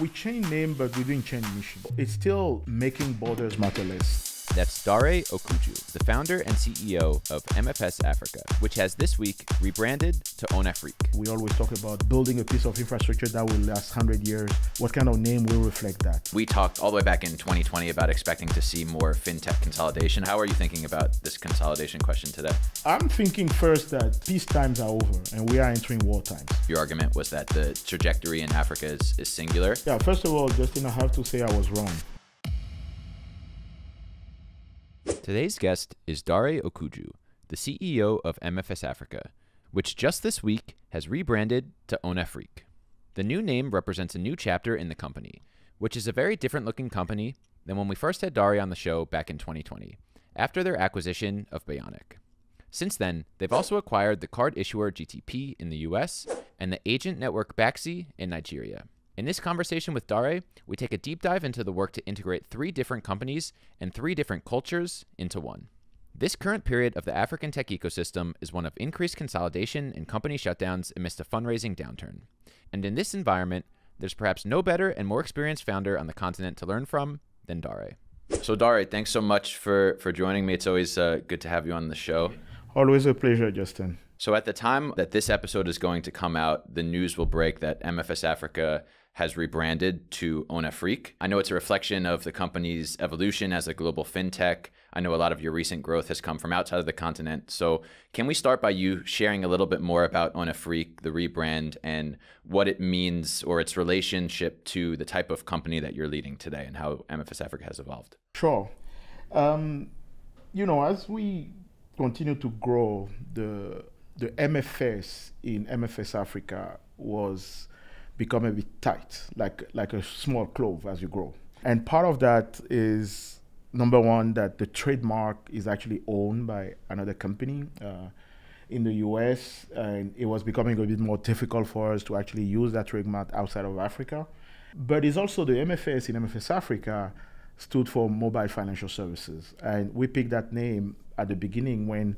We change name, but we didn't change mission. It's still making borders matter less. That's Dare Okoudjou, the founder and CEO of MFS Africa, which has this week rebranded to Onafriq. We always talk about building a piece of infrastructure that will last 100 years. What kind of name will reflect that? We talked all the way back in 2020 about expecting to see more fintech consolidation. How are you thinking about this consolidation question today? I'm thinking first that peace times are over and we are entering war times. Your argument was that the trajectory in Africa is singular. Yeah, first of all, Justin, I have to say I was wrong. Today's guest is Dare Okoudjou, the CEO of MFS Africa, which just this week has rebranded to Onafriq. The new name represents a new chapter in the company, which is a very different looking company than when we first had Dare on the show back in 2020, after their acquisition of Beyonic. Since then, they've also acquired the card issuer GTP in the US and the agent network Baxi in Nigeria. In this conversation with Dare, we take a deep dive into the work to integrate three different companies and three different cultures into one. This current period of the African tech ecosystem is one of increased consolidation and company shutdowns amidst a fundraising downturn. And in this environment, there's perhaps no better and more experienced founder on the continent to learn from than Dare. So Dare, thanks so much for joining me. It's always good to have you on the show. Always a pleasure, Justin. So at the time that this episode is going to come out, the news will break that MFS Africa has rebranded to Onafriq. I know it's a reflection of the company's evolution as a global fintech. I know a lot of your recent growth has come from outside of the continent. So can we start by you sharing a little bit more about Onafriq, the rebrand, and what it means or its relationship to the type of company that you're leading today and how MFS Africa has evolved? Sure. You know, as we continue to grow, the MFS in MFS Africa was become a bit tight, like a small clove as you grow. And part of that is, number one, that the trademark is actually owned by another company in the US, and it was becoming a bit more difficult for us to actually use that trademark outside of Africa. But it's also the MFS in MFS Africa stood for Mobile Financial Services. And we picked that name at the beginning when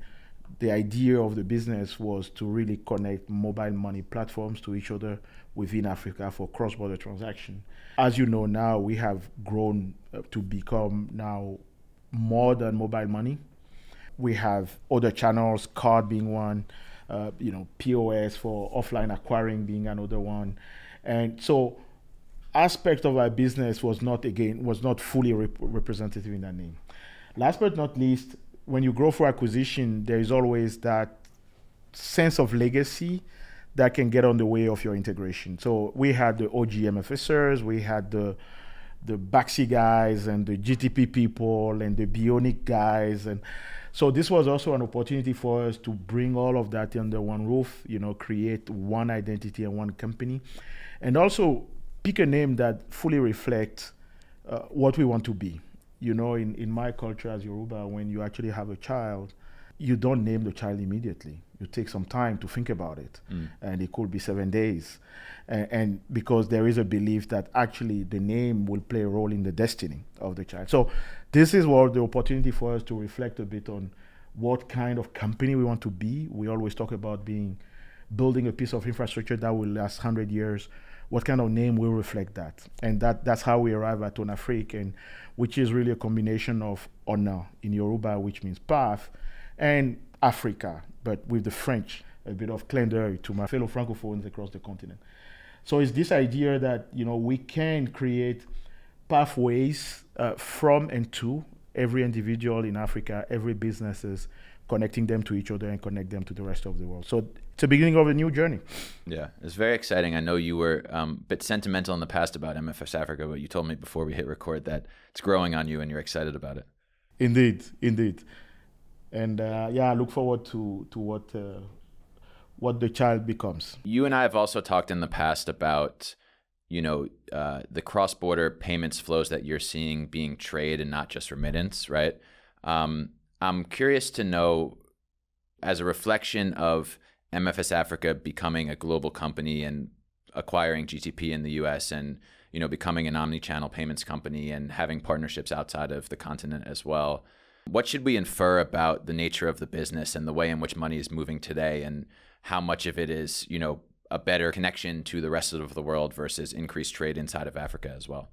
the idea of the business was to really connect mobile money platforms to each other within Africa for cross-border transaction. As you know now, we have grown to become now more than mobile money. We have other channels, card being one, you know, POS for offline acquiring being another one. And so aspect of our business was not fully representative in that name. Last but not least, when you grow for acquisition, there is always that sense of legacy that can get on the way of your integration. So we had the OG MFSers, we had the Baxi guys and the GTP people and the Beyonic guys. And so this was also an opportunity for us to bring all of that under one roof, you know, create one identity and one company. And also pick a name that fully reflects what we want to be. You know, in my culture as Yoruba, when you actually have a child, you don't name the child immediately. You take some time to think about it. Mm. And it could be 7 days. And because there is a belief that actually the name will play a role in the destiny of the child. So this is what the opportunity for us to reflect a bit on what kind of company we want to be. We always talk about building a piece of infrastructure that will last 100 years. What kind of name will reflect that? And that's how we arrive at Onafriq, and which is really a combination of honor in Yoruba, which means path, and Africa, but with the French, a bit of clin d'œil to my fellow Francophones across the continent. So it's this idea that, you know, we can create pathways from and to every individual in Africa, every businesses, connecting them to each other and connect them to the rest of the world. So it's the beginning of a new journey. Yeah, it's very exciting. I know you were a bit sentimental in the past about MFS Africa, but you told me before we hit record that it's growing on you and you're excited about it. Indeed, indeed. And yeah, I look forward to what the child becomes. You and I have also talked in the past about, you know, the cross-border payments flows that you're seeing being trade and not just remittance, right? I'm curious to know, as a reflection of MFS Africa becoming a global company and acquiring GTP in the US and, you know, becoming an omni-channel payments company and having partnerships outside of the continent as well, what should we infer about the nature of the business and the way in which money is moving today and how much of it is, you know, a better connection to the rest of the world versus increased trade inside of Africa as well?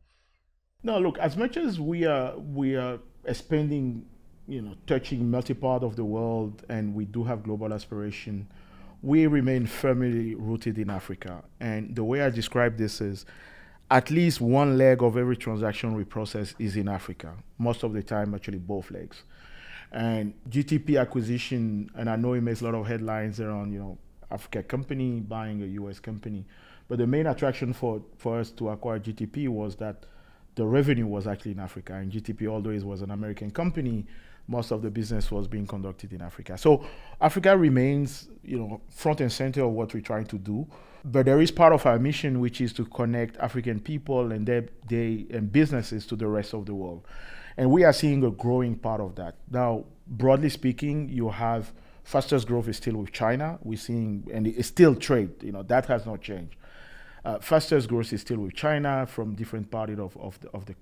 No, look, as much as we are expanding, touching multi-part of the world, and we do have global aspiration, we remain firmly rooted in Africa. And the way I describe this is, at least one leg of every transaction we process is in Africa. Most of the time, actually, both legs. And GTP acquisition, and I know it makes a lot of headlines around, Africa company buying a US company. But the main attraction for us to acquire GTP was that the revenue was actually in Africa, and GTP, although it was an American company, most of the business was being conducted in Africa. So Africa remains, front and center of what we're trying to do. But there is part of our mission, which is to connect African people and their businesses to the rest of the world. And we are seeing a growing part of that. Now, broadly speaking, you have fastest growth is still with China. We're seeing, and it's still trade, that has not changed. Fastest growth is still with China from different parts of the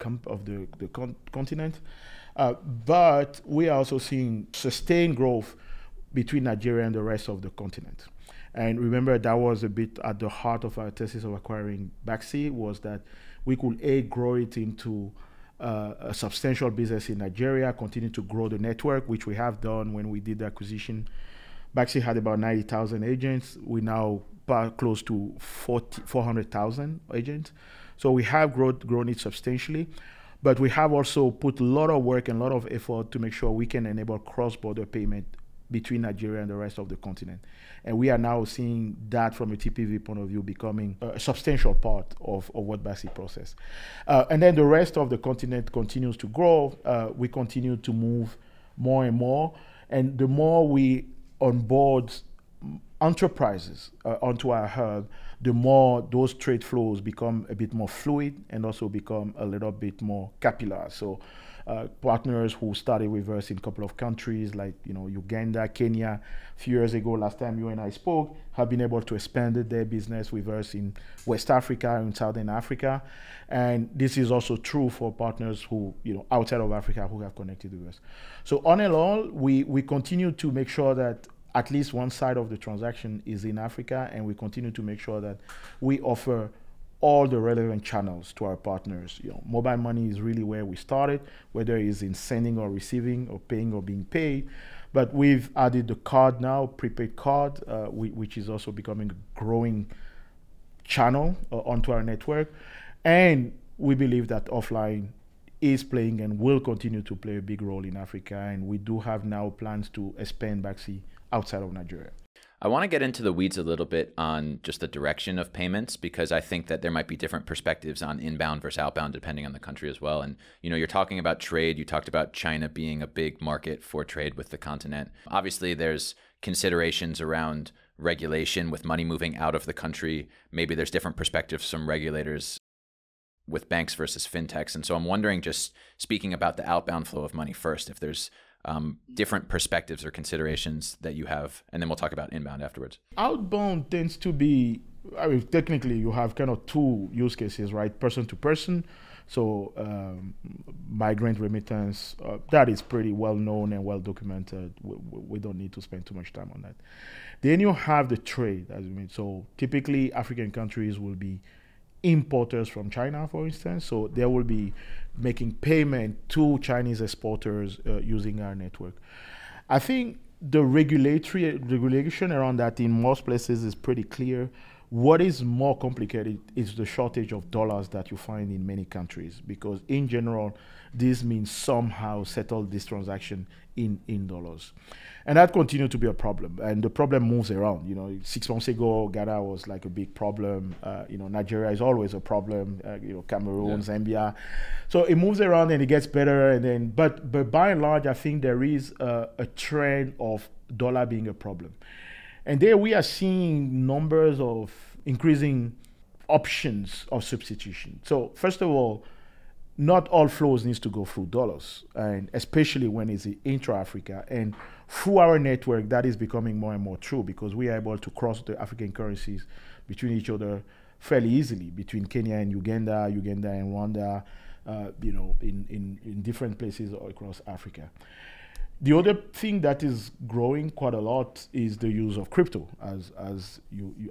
continent, but we are also seeing sustained growth between Nigeria and the rest of the continent. And remember, that was a bit at the heart of our thesis of acquiring Baxi, was that we could grow it into a substantial business in Nigeria, continue to grow the network, which we have done. When we did the acquisition, Baxi had about 90,000 agents. We now close to 400,000 agents. So we have grown it substantially, but we have also put a lot of work and a lot of effort to make sure we can enable cross-border payment between Nigeria and the rest of the continent. And we are now seeing that from a TPV point of view becoming a substantial part of what Baxi process. And then the rest of the continent continues to grow. We continue to move more and more. And the more we onboard enterprises onto our hub, the more those trade flows become a bit more fluid and also become a little bit more capillary. So partners who started with us in a couple of countries like Uganda, Kenya, a few years ago, last time you and I spoke, have been able to expand their business with us in West Africa and Southern Africa. And this is also true for partners who, outside of Africa, who have connected with us. So on and all, we continue to make sure that at least one side of the transaction is in Africa, and we continue to make sure that we offer all the relevant channels to our partners. Mobile money is really where we started, whether it's in sending or receiving or paying or being paid. But we've added the card now, prepaid card, which is also becoming a growing channel onto our network. And we believe that offline is playing and will continue to play a big role in Africa. And we do have now plans to expand Baxi outside of Nigeria. I want to get into the weeds a little bit on just the direction of payments, because I think that there might be different perspectives on inbound versus outbound depending on the country as well. And you're talking about trade. You talked about China being a big market for trade with the continent. Obviously, there's considerations around regulation with money moving out of the country. Maybe there's different perspectives from regulators with banks versus fintechs. And so I'm wondering, just speaking about the outbound flow of money first, if there's different perspectives or considerations that you have, and then we'll talk about inbound afterwards. Outbound tends to be, technically you have kind of two use cases, right? Person to person, so migrant remittance, that is pretty well known and well documented. We don't need to spend too much time on that. Then you have the trade, so typically African countries will be importers from China, for instance, so they will be making payment to Chinese exporters using our network. I think the regulation around that in most places is pretty clear. What is more complicated is the shortage of dollars that you find in many countries, because in general, this means somehow settle this transaction in dollars. And that continued to be a problem. And the problem moves around. 6 months ago, Ghana was like a big problem. Nigeria is always a problem. Cameroon, yeah. Zambia. So it moves around and it gets better. And then, but by and large, I think there is a trend of dollar being a problem. And there we are seeing numbers of increasing options of substitution. So first of all, not all flows needs to go through dollars, and especially when it's intra-Africa. And through our network, that is becoming more and more true, because we are able to cross the African currencies between each other fairly easily, between Kenya and Uganda, Uganda and Rwanda, in different places all across Africa. The other thing that is growing quite a lot is the use of crypto, as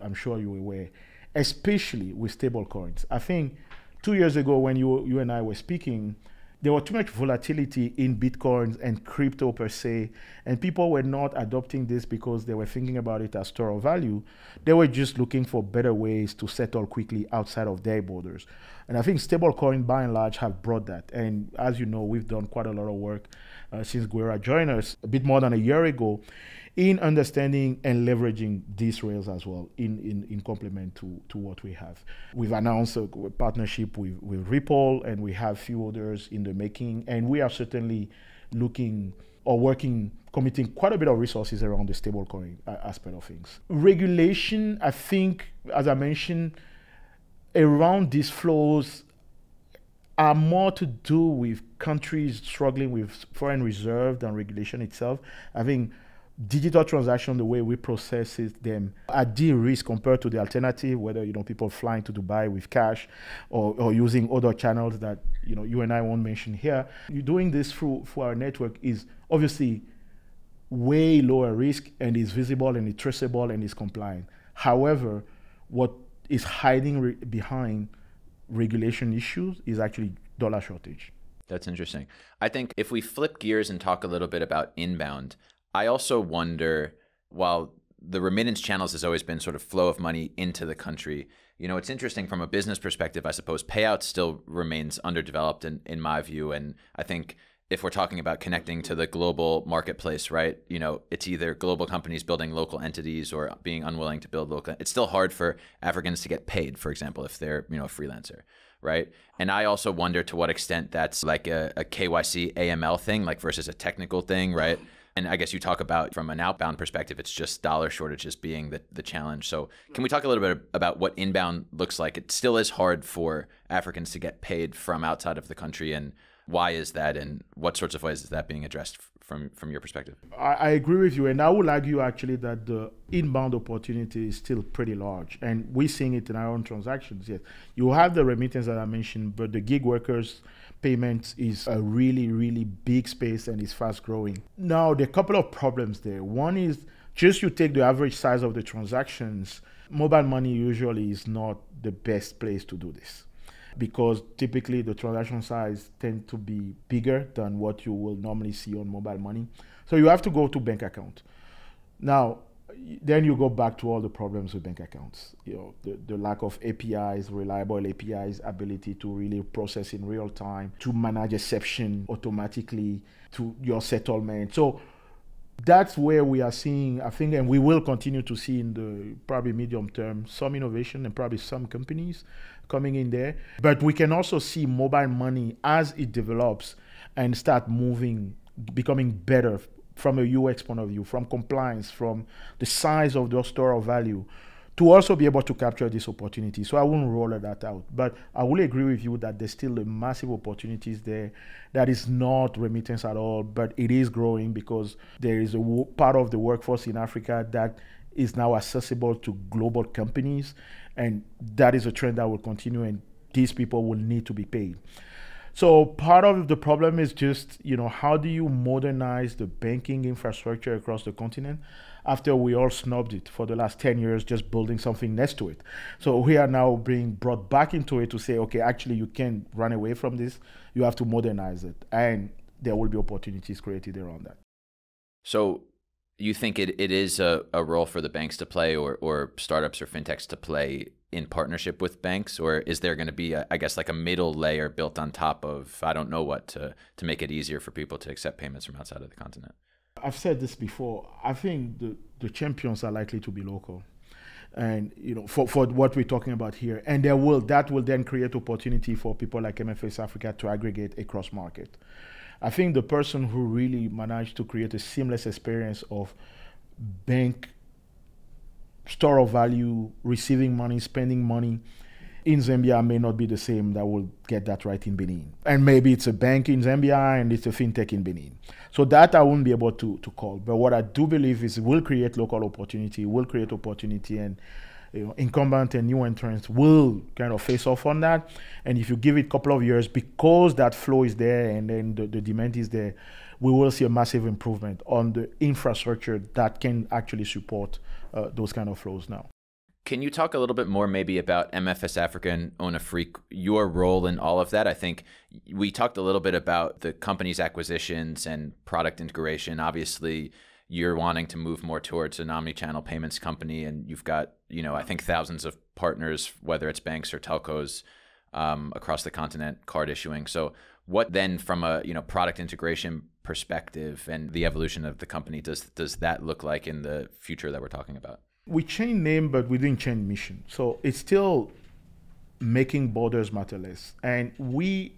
I'm sure you're aware, especially with stable coins. I think 2 years ago when you and I were speaking, there was too much volatility in Bitcoins and crypto per se, and people were not adopting this because they were thinking about it as store of value. They were just looking for better ways to settle quickly outside of their borders. And I think stablecoin, by and large, have brought that. And as you know, we've done quite a lot of work since Guerra joined us a bit more than a year ago in understanding and leveraging these rails as well in complement to what we have. We've announced a partnership with Ripple, and we have few others in the making, and we are certainly looking or working, committing quite a bit of resources around the stablecoin aspect of things. Regulation, I think, as I mentioned, around these flows are more to do with countries struggling with foreign reserve than regulation itself. I think digital transactions, the way we process them, are de-risk compared to the alternative, whether people flying to Dubai with cash or using other channels that you and I won't mention here. You're doing this through our network is obviously way lower risk and is visible and is traceable and is compliant. However, what is hiding behind regulation issues is actually dollar shortage. That's interesting. I think if we flip gears and talk a little bit about inbound, I also wonder, while the remittance channels has always been sort of flow of money into the country, it's interesting from a business perspective, I suppose payouts still remains underdeveloped in my view. And I think if we're talking about connecting to the global marketplace, right, it's either global companies building local entities or being unwilling to build local. It's still hard for Africans to get paid, for example, if they're, a freelancer. Right. And I also wonder to what extent that's like a KYC AML thing, like versus a technical thing. Right. And I guess you talk about from an outbound perspective, it's just dollar shortages being the challenge. So can we talk a little bit about what inbound looks like? It still is hard for Africans to get paid from outside of the country. And why is that? And what sorts of ways is that being addressed from your perspective? I agree with you. And I would argue actually that the inbound opportunity is still pretty large. And we're seeing it in our own transactions. Yes, you have the remittance that I mentioned, but the gig workers payments is a really, really big space and is fast growing. Now, there are a couple of problems there. One is just you take the average size of the transactions, mobile money usually is not the best place to do this because typically the transaction size tend to be bigger than what you will normally see on mobile money. So you have to go to bank account. Now, then you go back to all the problems with bank accounts. The lack of APIs, reliable APIs, ability to really process in real time, to manage exception automatically to your settlement. So that's where we are seeing, I think, and we will continue to see in the probably medium term, some innovation and probably some companies coming in there. But we can also see mobile money as it develops and start moving, becoming better from a UX point of view, from compliance, from the size of the store of value, to also be able to capture this opportunity. So I won't roll that out, but I will agree with you that there's still a massive opportunities there that is not remittance at all, but it is growing because there is a part of the workforce in Africa that is now accessible to global companies. And that is a trend that will continue, and these people will need to be paid. So part of the problem is just, how do you modernize the banking infrastructure across the continent after we all snubbed it for the last 10 years, just building something next to it. So we are now being brought back into it to say, okay, actually you can't run away from this. You have to modernize it. And there will be opportunities created around that. So you think it is a role for the banks to play or startups or fintechs to play in partnership with banks, or is there going to be, I guess, like a middle layer built on top of, I don't know what, to make it easier for people to accept payments from outside of the continent? I've said this before. I think the champions are likely to be local, and for what we're talking about here, and that will then create opportunity for people like MFS Africa to aggregate across market. I think the person who really managed to create a seamless experience of bank store of value, receiving money, spending money in Zambia may not be the same that will get that right in Benin. And maybe it's a bank in Zambia and it's a fintech in Benin. So that I won't be able to call. But what I do believe is it will create local opportunity, it will create opportunity, and incumbent and new entrants will kind of face off on that. And if you give it a couple of years, because that flow is there and then the demand is there, we will see a massive improvement on the infrastructure that can actually support those kind of flows now. Can you talk a little bit more maybe about MFS Africa and Onafriq, your role in all of that? I think we talked a little bit about the company's acquisitions and product integration. Obviously, you're wanting to move more towards an omni-channel payments company, and you've got, you know, I think thousands of partners, whether it's banks or telcos across the continent, card issuing. So what then from a, you know, product integration perspective and the evolution of the company does that look like in the future that we're talking about? We changed name, but we didn't change mission. So it's still making borders matter less. And we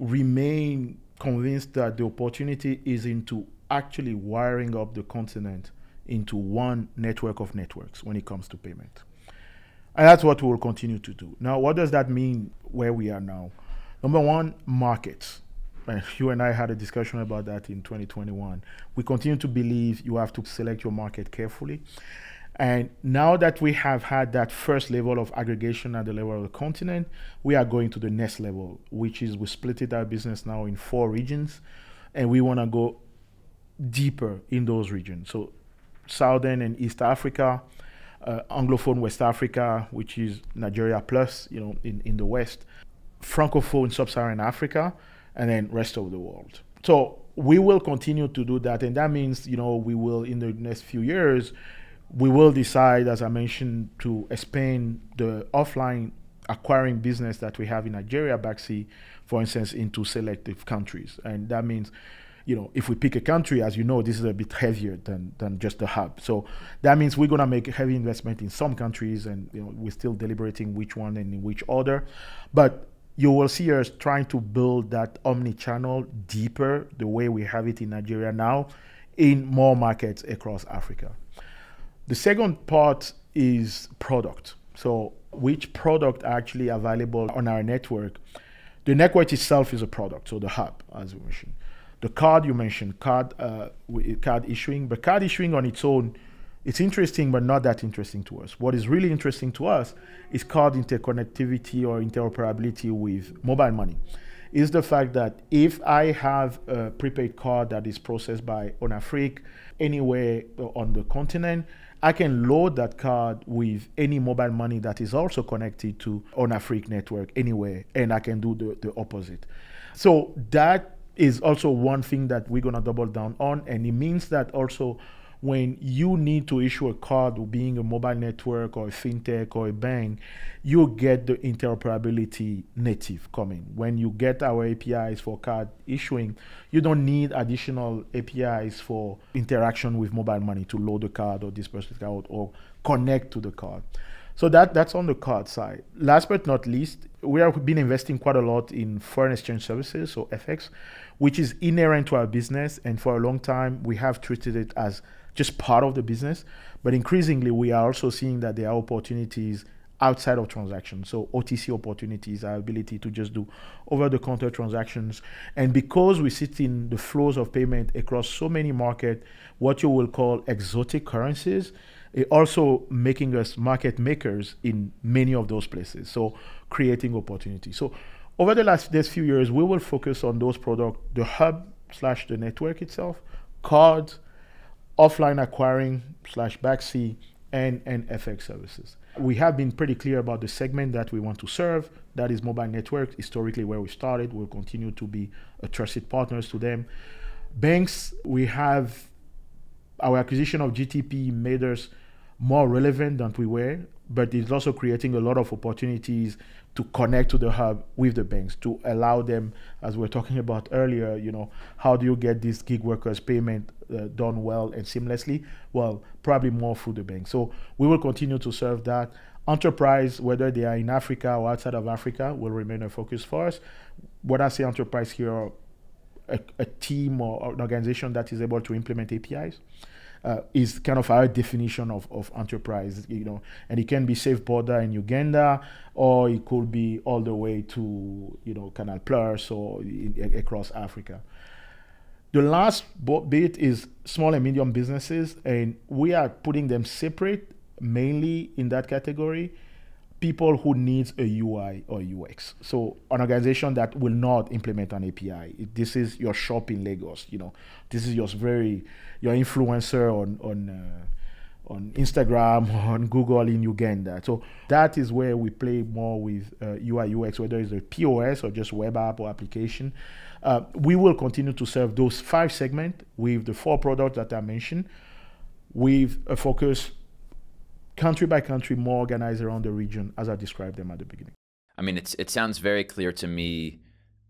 remain convinced that the opportunity is into actually wiring up the continent into one network of networks when it comes to payment. And that's what we will continue to do. Now, what does that mean where we are now? Number one, markets. And you and I had a discussion about that in 2021. We continue to believe you have to select your market carefully. And now that we have had that first level of aggregation at the level of the continent, we are going to the next level, which is we split our business now in 4 regions, and we want to go deeper in those regions. So Southern and East Africa, Anglophone West Africa, which is Nigeria plus, you know, in the West, Francophone Sub-Saharan Africa, and then rest of the world. So we will continue to do that. And that means, you know, we will, in the next few years, we will decide, as I mentioned, to expand the offline acquiring business that we have in Nigeria, Baxi, for instance, into selective countries. And that means, you know, if we pick a country, as you know, this is a bit heavier than just the hub. So that means we're going to make a heavy investment in some countries, and, you know, we're still deliberating which one and in which order. But you will see us trying to build that omni-channel deeper, the way we have it in Nigeria now, in more markets across Africa. The second part is product. So which product are actually available on our network? The network itself is a product, so the hub, as we mentioned. The card you mentioned, card issuing, but card issuing on its own, it's interesting, but not that interesting to us. What is really interesting to us is card interconnectivity or interoperability with mobile money. Is the fact that if I have a prepaid card that is processed by Onafriq anywhere on the continent, I can load that card with any mobile money that is also connected to Onafriq network anywhere, and I can do the opposite. So that is also one thing that we're going to double down on, and it means that also when you need to issue a card, being a mobile network or a fintech or a bank, you get the interoperability native coming. When you get our APIs for card issuing, you don't need additional APIs for interaction with mobile money to load the card or disperse the card or connect to the card. So that's on the card side. Last but not least, we have been investing quite a lot in foreign exchange services, so FX, which is inherent to our business. And for a long time, we have treated it as just part of the business. But increasingly, we are also seeing that there are opportunities outside of transactions. So OTC opportunities, our ability to just do over-the-counter transactions. And because we sit in the flows of payment across so many markets, what you will call exotic currencies, it also making us market makers in many of those places. So creating opportunities. So over the next few years, we will focus on those products, the hub/the network itself, cards, offline acquiring / Baxi, and FX services. We have been pretty clear about the segment that we want to serve. That is mobile networks, historically where we started. We'll continue to be a trusted partners to them. Banks, we have our acquisition of GTP made us more relevant than we were, but it's also creating a lot of opportunities to connect to the hub with the banks, to allow them, as we were talking about earlier, you know, how do you get these gig workers payment done well and seamlessly? Well, probably more through the bank. So we will continue to serve that. Enterprise, whether they are in Africa or outside of Africa, will remain a focus for us. When I say enterprise here, a team or an organization that is able to implement APIs. Is kind of our definition of enterprise, you know, and it can be Safe Border in Uganda, or it could be all the way to, you know, Canal Plus or across Africa. The last bit is small and medium businesses, and we are putting them separate mainly in that category, people who needs a UI or UX. So an organization that will not implement an API. This is your shop in Lagos, you know. This is your your influencer on Instagram, on Google in Uganda. So that is where we play more with UI, UX, whether it's a POS or just web app or application. We will continue to serve those 5 segments with the 4 products that I mentioned, with a focus country by country, more organized around the region, as I described them at the beginning. I mean, it sounds very clear to me,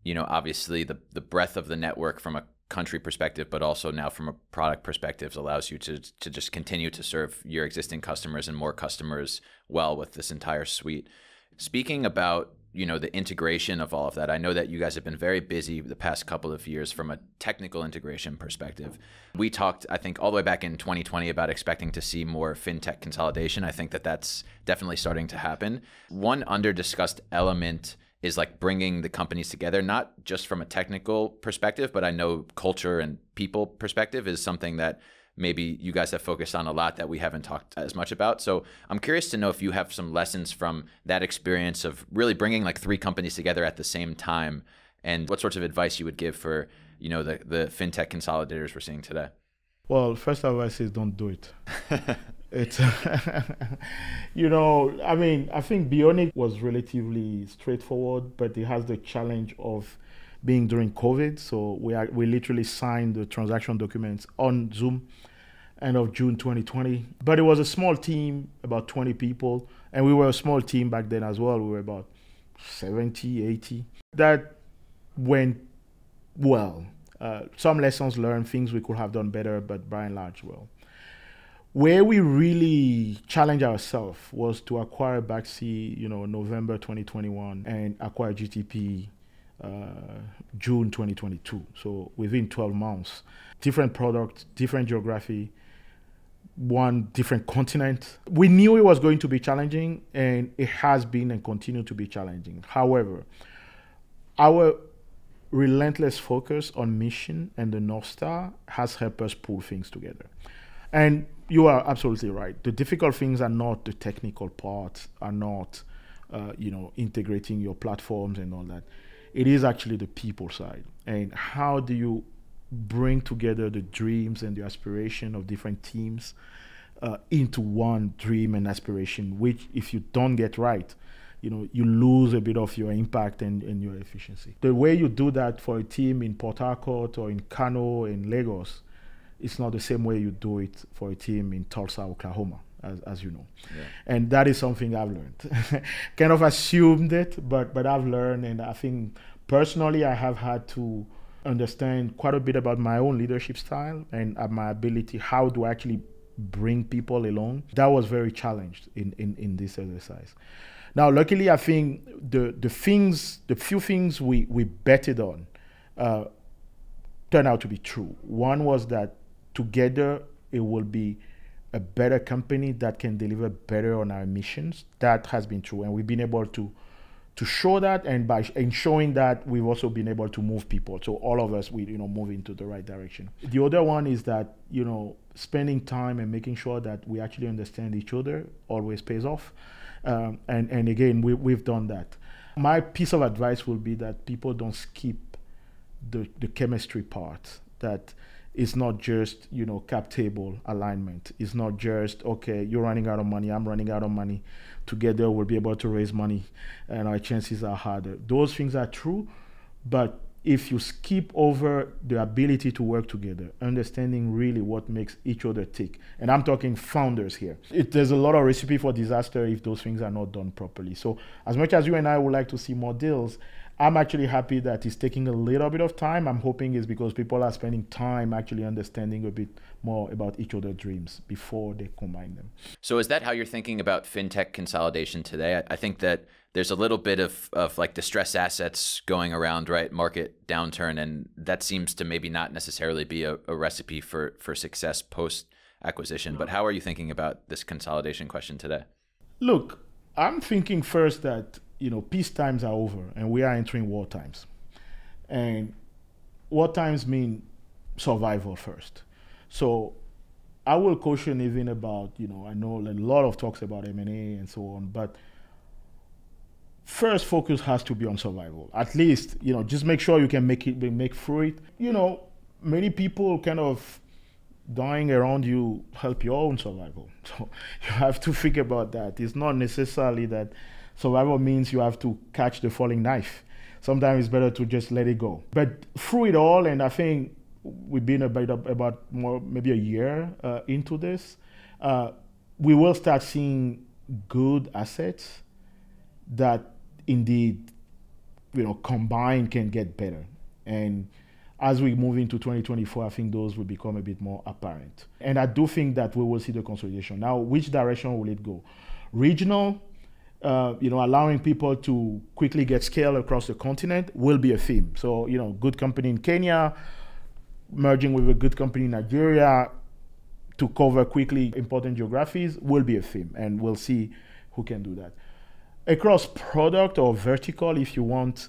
you know, obviously the breadth of the network from a country perspective, but also now from a product perspective allows you to just continue to serve your existing customers and more customers well with this entire suite. Speaking about, you know, the integration of all of that, I know that you guys have been very busy the past couple of years from a technical integration perspective. We talked, I think, all the way back in 2020 about expecting to see more fintech consolidation. I think that that's definitely starting to happen. One under-discussed element is like bringing the companies together, not just from a technical perspective, but I know culture and people perspective is something that maybe you guys have focused on a lot that we haven't talked as much about. So I'm curious to know if you have some lessons from that experience of really bringing like 3 companies together at the same time, and what sorts of advice you would give for, you know, the fintech consolidators we're seeing today. Well, first advice is don't do it. It's, you know, I mean, I think Beyonic was relatively straightforward, but it has the challenge of being during COVID. So we literally signed the transaction documents on Zoom, end of June 2020. But it was a small team, about 20 people. And we were a small team back then as well. We were about 70, 80. That went well. Some lessons learned, things we could have done better, but by and large, well. Where we really challenged ourselves was to acquire Baxi, you know, November 2021, and acquire GTP June 2022. So within 12 months, different product, different geography, one different continent. We knew it was going to be challenging, and it has been and continue to be challenging. However, our relentless focus on mission and the North Star has helped us pull things together. And you are absolutely right. The difficult things are not the technical part, are not, you know, integrating your platforms and all that. It is actually the people side, and how do you bring together the dreams and the aspiration of different teams into one dream and aspiration, which if you don't get right, you know, you lose a bit of your impact and your efficiency. The way you do that for a team in Port Harcourt or in Kano and Lagos, it's not the same way you do it for a team in Tulsa, Oklahoma, as you know. Yeah. And that is something I've learned. Kind of assumed it, but I've learned, and I think personally I have had to understand quite a bit about my own leadership style and my ability, how do I actually bring people along. That was very challenged in this exercise. Now, luckily, I think the few things we betted on turned out to be true. One was that together it will be a better company that can deliver better on our missions. That has been true, and we've been able to show that, and by ensuring that, we've also been able to move people. So all of us, we, you know, move into the right direction. The other one is that, you know, spending time and making sure that we actually understand each other always pays off. And again, we've done that. My piece of advice will be that people don't skip the chemistry part. That it's not just, you know, cap table alignment. It's not just, okay, you're running out of money, I'm running out of money. Together we'll be able to raise money and our chances are harder. Those things are true, but if you skip over the ability to work together, understanding really what makes each other tick, and I'm talking founders here, there's a lot of recipe for disaster if those things are not done properly. So as much as you and I would like to see more deals, I'm actually happy that it's taking a little bit of time. I'm hoping it's because people are spending time actually understanding a bit more about each other's dreams before they combine them. So is that how you're thinking about fintech consolidation today? I think that there's a little bit of like distressed assets going around, right? Market downturn, and that seems to maybe not necessarily be a recipe for success post-acquisition. But how are you thinking about this consolidation question today? Look, I'm thinking first that, you know, peace times are over and we are entering war times. And war times mean survival first. So I will caution even about, you know, I know a lot of talks about M&A and so on, but first focus has to be on survival. At least, you know, just make sure you can make through it. You know, many people kind of dying around you help your own survival. So you have to think about that. It's not necessarily that survival means you have to catch the falling knife. Sometimes it's better to just let it go. But through it all, and I think we've been about more, maybe a year into this, we will start seeing good assets that indeed, you know, combined can get better. And as we move into 2024, I think those will become a bit more apparent. And I do think that we will see the consolidation. Now, which direction will it go? Regional, you know, allowing people to quickly get scale across the continent will be a theme. So, you know, good company in Kenya, merging with a good company in Nigeria to cover quickly important geographies will be a theme, and we'll see who can do that. Across product or vertical, if you want,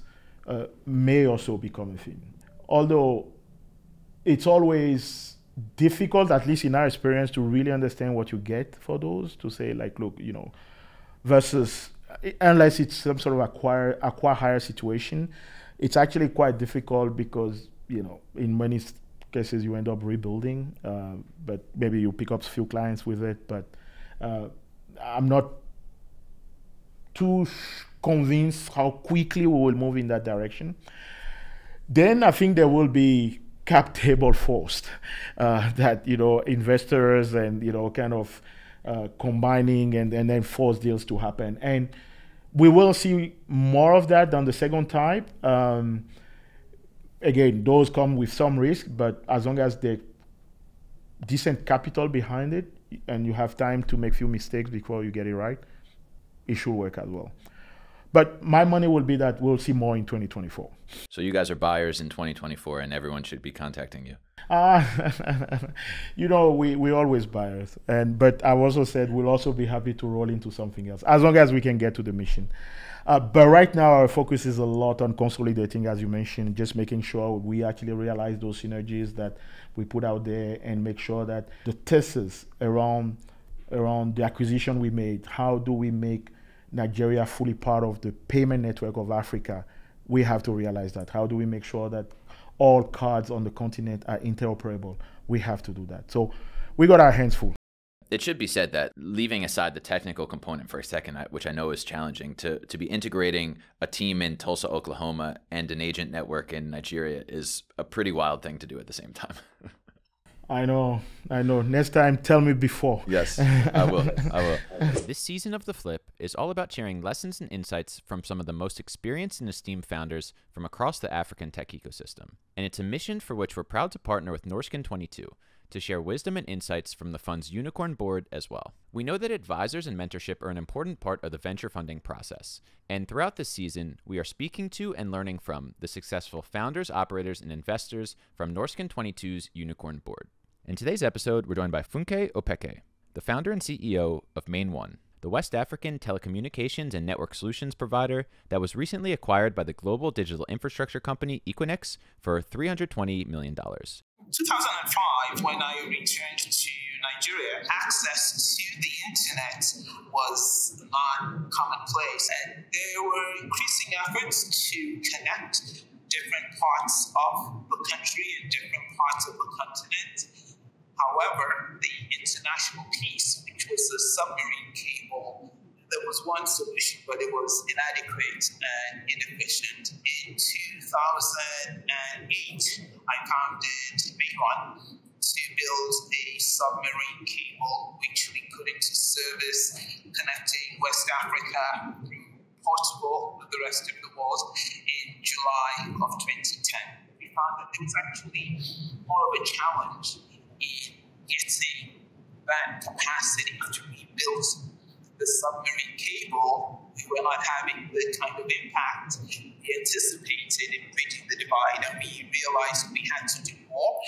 may also become a theme. Although it's always difficult, at least in our experience, to really understand what you get for those, to say like, look, you know, versus, unless it's some sort of acquire-hire situation, it's actually quite difficult because, you know, in many cases you end up rebuilding, but maybe you pick up a few clients with it, but I'm not too convinced how quickly we will move in that direction. Then I think there will be cap table forced, that, you know, investors and, you know, kind of combining and then force deals to happen. And we will see more of that than the second type. Again, those come with some risk, but as long as there's decent capital behind it and you have time to make a few mistakes before you get it right, it should work as well. But my money will be that we'll see more in 2024. So you guys are buyers in 2024 and everyone should be contacting you. You know, we're always buyers. But I've also said we'll also be happy to roll into something else as long as we can get to the mission. But right now our focus is a lot on consolidating, as you mentioned, just making sure we actually realize those synergies that we put out there and make sure that the thesis around the acquisition we made, how do we make Nigeria fully part of the payment network of Africa, we have to realize that. How do we make sure that all cards on the continent are interoperable? We have to do that. So we got our hands full. It should be said that, leaving aside the technical component for a second, which I know is challenging, to be integrating a team in Tulsa, Oklahoma and an agent network in Nigeria is a pretty wild thing to do at the same time. I know. Next time, tell me before. Yes, I will. This season of The Flip is all about sharing lessons and insights from some of the most experienced and esteemed founders from across the African tech ecosystem. And it's a mission for which we're proud to partner with Norskin22 to share wisdom and insights from the fund's unicorn board as well. We know that advisors and mentorship are an important part of the venture funding process. And throughout this season, we are speaking to and learning from the successful founders, operators, and investors from Norskin22's unicorn board. In today's episode, we're joined by Funke Opeke, the founder and CEO of Main One, the West African telecommunications and network solutions provider that was recently acquired by the global digital infrastructure company Equinix for $320 million. In 2005, when I returned to Nigeria, access to the internet was not commonplace, and there were increasing efforts to connect different parts of the country and different parts of the continent. However, the international piece, which was the submarine cable, there was one solution, but it was inadequate and inefficient. In 2008, I founded Main One to build a submarine cable, which we put into service, connecting West Africa through Portugal with the rest of the world in July of 2010. We found that there was actually more of a challenge in getting that capacity to be built. The submarine cable, we were not having the kind of impact we anticipated in bridging the divide, and we realized we had to do more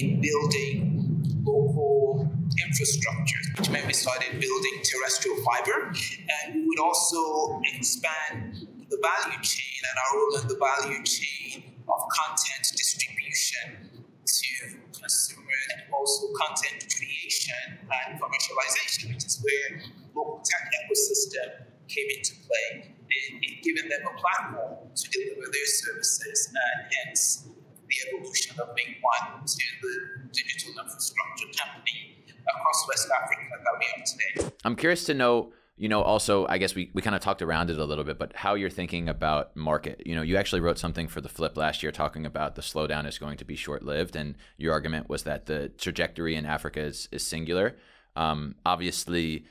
in building local infrastructure, which meant we started building terrestrial fiber, and we would also expand the value chain and our role in the value chain of content distribution to consumer and also content creation. innovation and commercialization, which is where local tech ecosystem came into play. It given them a platform to deliver their services, and hence the evolution of Main One to the digital infrastructure company across West Africa that we are today. I'm curious to know, you know, also, I guess we kind of talked around it a little bit, but how you're thinking about market. You know, you actually wrote something for The Flip last year talking about the slowdown is going to be short-lived, and your argument was that the trajectory in Africa is singular. Obviously,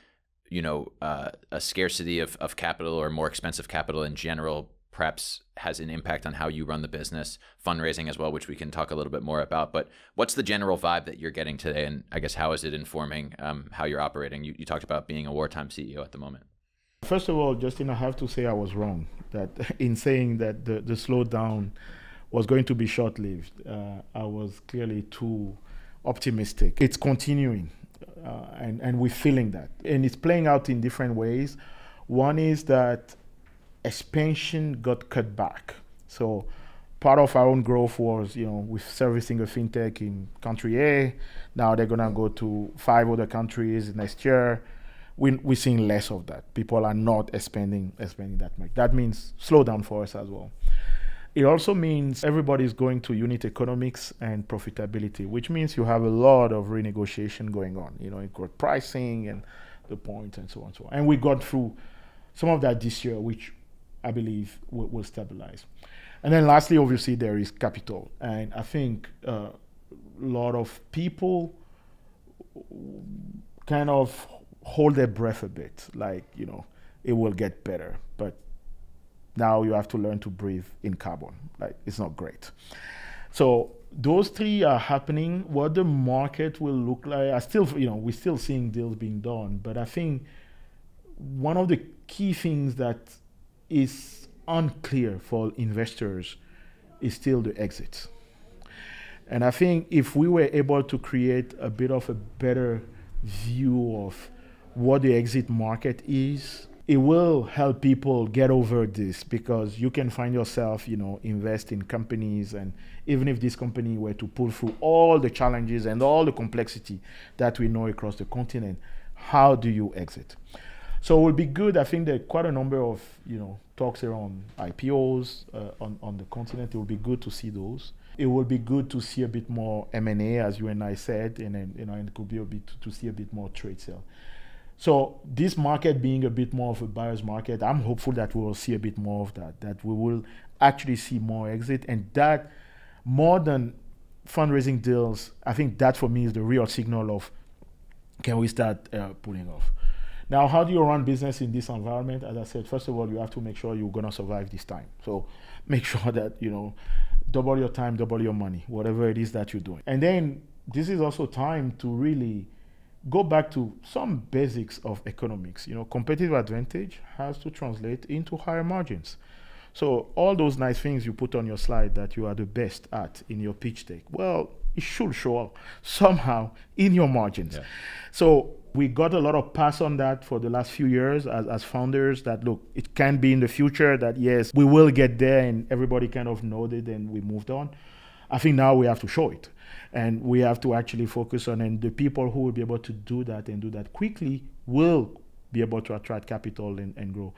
you know, a scarcity of capital or more expensive capital in general perhaps has an impact on how you run the business, fundraising as well, which we can talk a little bit more about. But what's the general vibe that you're getting today? And I guess, how is it informing how you're operating? You talked about being a wartime CEO at the moment. First of all, Justin, I have to say I was wrong that in saying that the slowdown was going to be short-lived. I was clearly too optimistic. It's continuing, and we're feeling that. And it's playing out in different ways. One is that expansion got cut back. So part of our own growth was, you know, with servicing a fintech in country A. Now they're gonna go to 5 other countries next year. We're seeing less of that. People are not expanding that much. That means slowdown for us as well. It also means everybody's going to unit economics and profitability, which means you have a lot of renegotiation going on. You know, it got pricing and the points and so on and so on. And we got through some of that this year, which I believe will stabilize. And then lastly, obviously, there is capital. And I think a lot of people kind of hold their breath a bit, like, you know, it will get better. But now you have to learn to breathe in carbon. Like, it's not great. So those three are happening. What the market will look like, I still, you know, we're still seeing deals being done. But I think one of the key things that is unclear for investors is still the exits. And I think if we were able to create a bit of a better view of what the exit market is, it will help people get over this, because you can find yourself, you know, invest in companies, and even if this company were to pull through all the challenges and all the complexity that we know across the continent, how do you exit? So it will be good. I think there are quite a number of, you know, talks around IPOs on the continent. It will be good to see those. It will be good to see a bit more M&A, as you and I said, and then, you know, and it could be a bit to see a bit more trade sale. So this market being a bit more of a buyer's market, I'm hopeful that we will see a bit more of that. That we will actually see more exit, and that more than fundraising deals, I think that for me is the real signal of can we start pulling off. Now, how do you run business in this environment? As I said, first of all, you have to make sure you're going to survive this time. So make sure that, you know, double your time, double your money, whatever it is that you're doing. And then this is also time to really go back to some basics of economics. You know, competitive advantage has to translate into higher margins. So all those nice things you put on your slide that you are the best at in your pitch deck, well, it should show up somehow in your margins. Yeah. So we got a lot of pass on that for the last few years as founders, that look, it can be in the future that yes, we will get there, and everybody kind of nodded and we moved on. I think now we have to show it, and we have to actually focus on, and the people who will be able to do that and do that quickly will be able to attract capital and grow.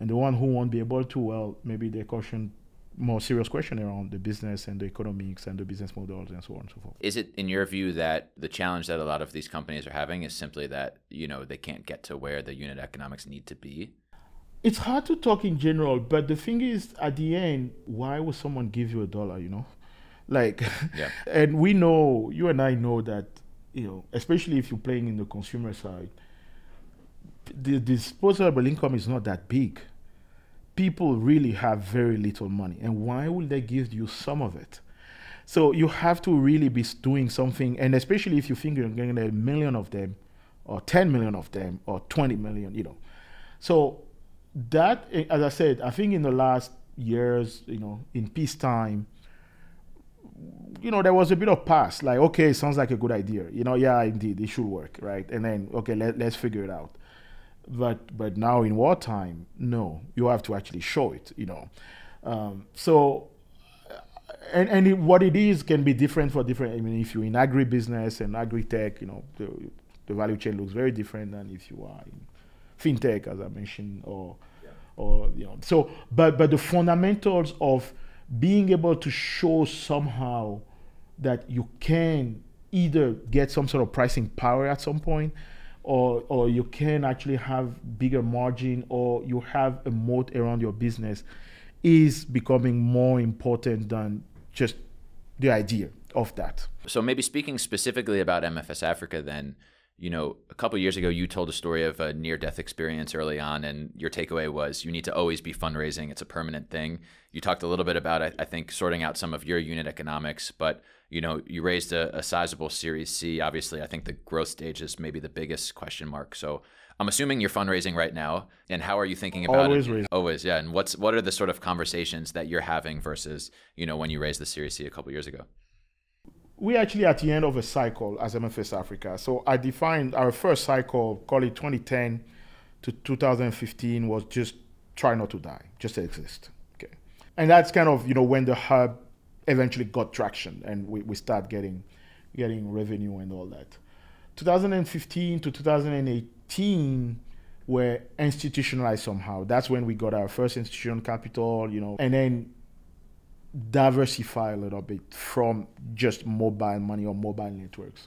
And the one who won't be able to, well, maybe they caution more serious question around the business and the economics and the business models and so on and so forth. Is it, in your view, that the challenge that a lot of these companies are having is simply that, you know, they can't get to where the unit economics need to be? It's hard to talk in general, but the thing is, at the end, why would someone give you a dollar, you know? Like, yeah. And we know, you and I know that, you know, especially if you're playing in the consumer side, the disposable income is not that big. People really have very little money, and why would they give you some of it? So you have to really be doing something, and especially if you think you're going to get 1 million of them, or 10 million of them, or 20 million, you know. So that, as I said, I think in the last years, you know, in peacetime, you know, there was a bit of pass, like, okay, sounds like a good idea. You know, yeah, indeed, it should work, right? And then, okay, let's figure it out. But now in wartime, no, you have to actually show it, you know. So, and what it is can be different for different, I mean, if you're in agribusiness and agri-tech, you know, the value chain looks very different than if you are in fintech, as I mentioned, or yeah. or you know. So, but the fundamentals of being able to show somehow that you can either get some sort of pricing power at some point, or you can actually have bigger margin, or you have a moat around your business, is becoming more important than just the idea of that. So maybe speaking specifically about MFS Africa then, you know, a couple of years ago, you told a story of a near-death experience early on, and your takeaway was you need to always be fundraising. It's a permanent thing. You talked a little bit about, I think, sorting out some of your unit economics, but, you know, you raised a sizable Series C. Obviously, I think the growth stage is maybe the biggest question mark. So I'm assuming you're fundraising right now, and how are you thinking about always it? Raising. Always, yeah. And what are the sort of conversations that you're having versus, you know, when you raised the Series C a couple of years ago? We're actually at the end of a cycle as MFS Africa. So I defined our first cycle, call it 2010 to 2015, was just try not to die, just exist. Okay, and that's kind of, you know, when the hub eventually got traction and we start getting revenue and all that. 2015 to 2018 were institutionalized somehow. That's when we got our first institutional capital, you know, and then diversify a little bit from just mobile money or mobile networks.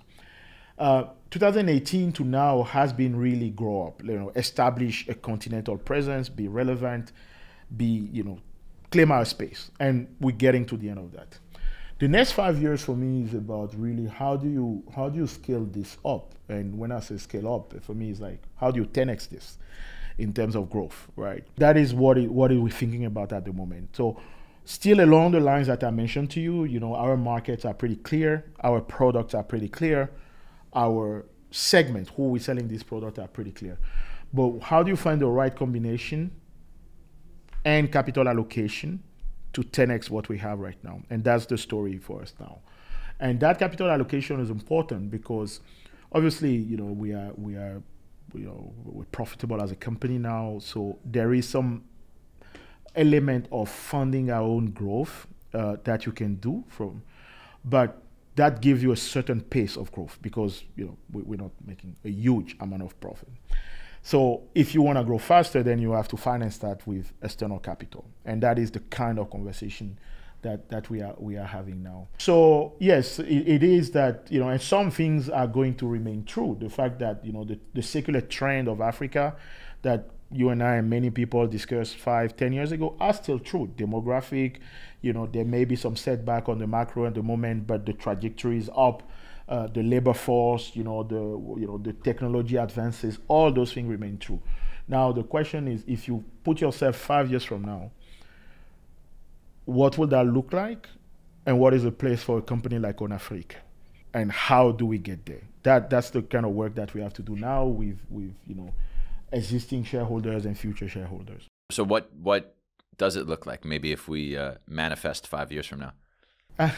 2018 to now has been really grow up, you know, establish a continental presence, be relevant, be, you know, claim our space. And we're getting to the end of that. The next 5 years for me is about really how do you scale this up? And when I say scale up, for me it's like, how do you 10x this in terms of growth, right? That is what we're thinking about at the moment. So still along the lines that I mentioned to you, you know, our markets are pretty clear, our products are pretty clear, our segment, who we're selling this product, are pretty clear. But how do you find the right combination and capital allocation to 10x what we have right now? And that's the story for us now. And that capital allocation is important because obviously, you know, we're profitable as a company now, so there is some element of funding our own growth that you can do from, but that gives you a certain pace of growth because, you know, we're not making a huge amount of profit. So if you want to grow faster, then you have to finance that with external capital, and that is the kind of conversation that we are having now. So yes, it is that, you know, and some things are going to remain true. The fact that, you know, the secular trend of Africa that you and I and many people discussed 5-10 years ago are still true. Demographic, you know, there may be some setback on the macro at the moment, but the trajectory is up. The labor force, the technology advances, all those things remain true. Now the question is, if you put yourself 5 years from now, what will that look like, and what is the place for a company like Onafriq, and how do we get there? That's the kind of work that we have to do now with you know, existing shareholders and future shareholders. So what does it look like maybe if we manifest 5 years from now?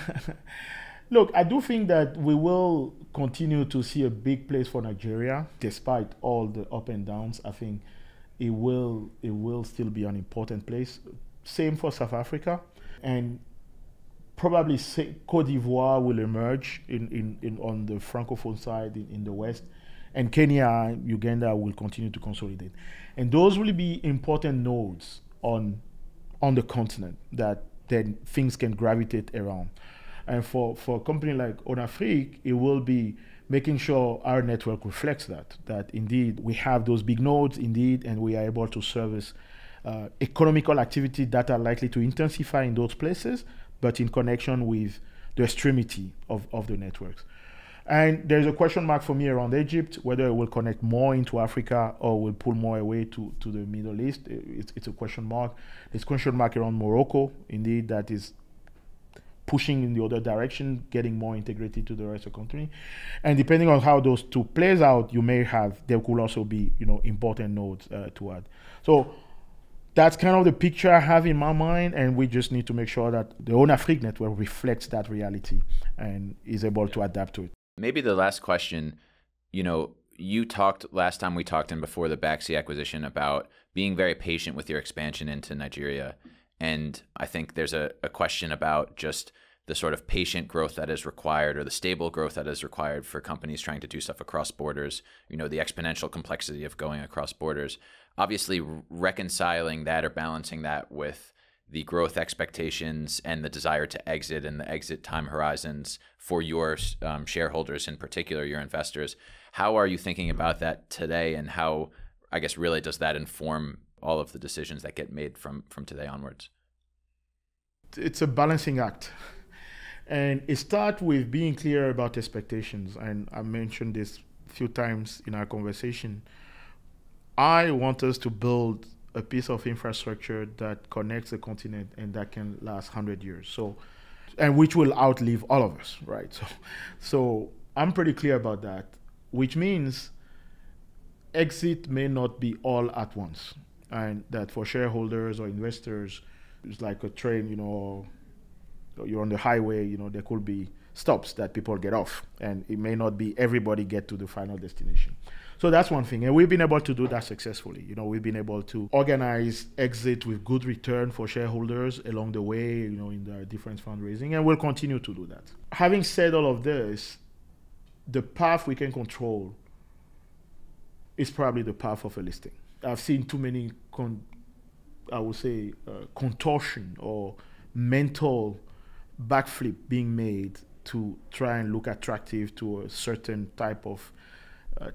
Look, I do think that we will continue to see a big place for Nigeria despite all the up and downs. I think it will still be an important place. Same for South Africa, and probably Côte d'Ivoire will emerge on the Francophone side in the West. And Kenya, Uganda will continue to consolidate. And those will be important nodes on the continent that then things can gravitate around. And for a company like Onafriq, it will be making sure our network reflects that indeed we have those big nodes indeed, and we are able to service economical activity that are likely to intensify in those places, but in connection with the extremity of the networks. And there's a question mark for me around Egypt, whether it will connect more into Africa or will pull more away to the Middle East. It's a question mark. There's a question mark around Morocco, indeed, that is pushing in the other direction, getting more integrated to the rest of the country. And depending on how those two plays out, there could also be, you know, important nodes to add. So that's kind of the picture I have in my mind, and we just need to make sure that the Onafriq network reflects that reality and is able to adapt to it. Maybe the last question, you know, you talked last time we talked and before the Baxi acquisition about being very patient with your expansion into Nigeria. And I think there's a question about just the sort of patient growth that is required, or the stable growth that is required for companies trying to do stuff across borders, you know, the exponential complexity of going across borders, obviously reconciling that or balancing that with the growth expectations and the desire to exit and the exit time horizons for your shareholders, in particular, your investors. How are you thinking about that today, and how, I guess, really does that inform all of the decisions that get made from today onwards? It's a balancing act. And it starts with being clear about expectations. And I mentioned this a few times in our conversation. I want us to build a piece of infrastructure that connects the continent and that can last 100 years. So, and which will outlive all of us, right? So I'm pretty clear about that, which means exit may not be all at once. And that for shareholders or investors, it's like a train, you know, you're on the highway, you know, there could be stops that people get off, and it may not be everybody get to the final destination. So that's one thing. And we've been able to do that successfully. You know, we've been able to organize exit with good return for shareholders along the way, you know, in the different fundraising, and we'll continue to do that. Having said all of this, the path we can control is probably the path of a listing. I've seen too many, contortion or mental backflip being made to try and look attractive to a certain type of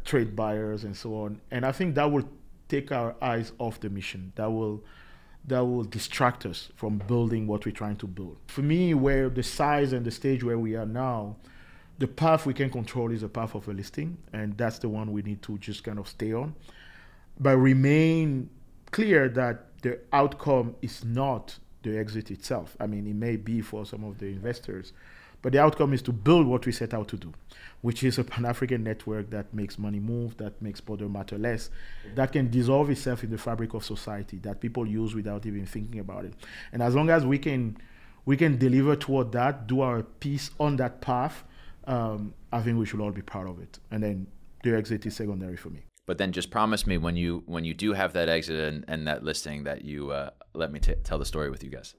trade buyers and so on. And I think that will take our eyes off the mission. That will distract us from building what we're trying to build. For me, where the size and the stage where we are now, the path we can control is the path of a listing, and that's the one we need to just kind of stay on. But remain clear that the outcome is not the exit itself. I mean, it may be for some of the investors, but the outcome is to build what we set out to do, which is a Pan-African network that makes money move, that makes border matter less, that can dissolve itself in the fabric of society, that people use without even thinking about it. And as long as we can deliver toward that, do our piece on that path, I think we should all be proud of it. And then the exit is secondary for me. But then just promise me when you do have that exit and that listing that you let me tell the story with you guys.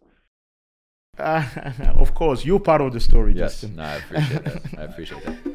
Of course, you're part of the story, yes, Justin. No, I appreciate that.